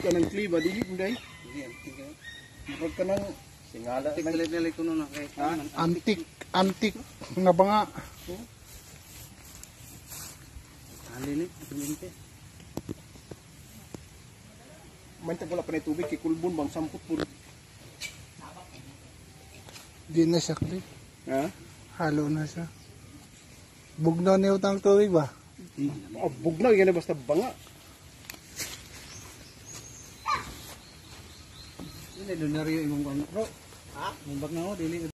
kanang kliba dili buday. Pag kanang singala naglit-lit kuno na kay antik nga banga. Halili tuminte. Manta pala panay tubig kay kulbon bang samput pud. Di na siya kli. Ha? Halo na siya. Bugno niyo tang tubig ba? Bugno yan basta banga. Ini donor yang ngomong bro, ha? Mumbak nao dili.